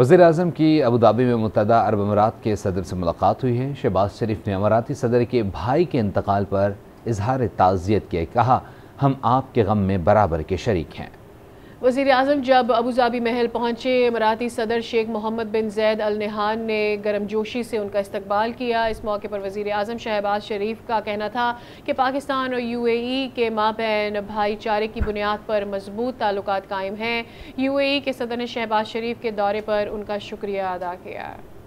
वज़ीर आज़म की अबूधाबी में मुत्तहदा अरब अमीरात के सदर से मुलाकात हुई है। शहबाज शरीफ ने अमीराती सदर के भाई के इंतकाल पर इजहार ताज़ियत किया, कहा हम आपके गम में बराबर के शरीक हैं। वज़ीर आज़म जब अबूधाबी महल पहुँचे, अमीराती सदर शेख मोहम्मद बिन जैद अल नहान ने गर्मजोशी से उनका इस्तकबाल किया। इस मौके पर वज़ीर आज़म शहबाज शरीफ का कहना था कि पाकिस्तान और UAE के माबैन भाईचारे की बुनियाद पर मजबूत ताल्लुकात कायम हैं। UAE के सदर ने शहबाज शरीफ के दौरे पर उनका शुक्रिया अदा किया।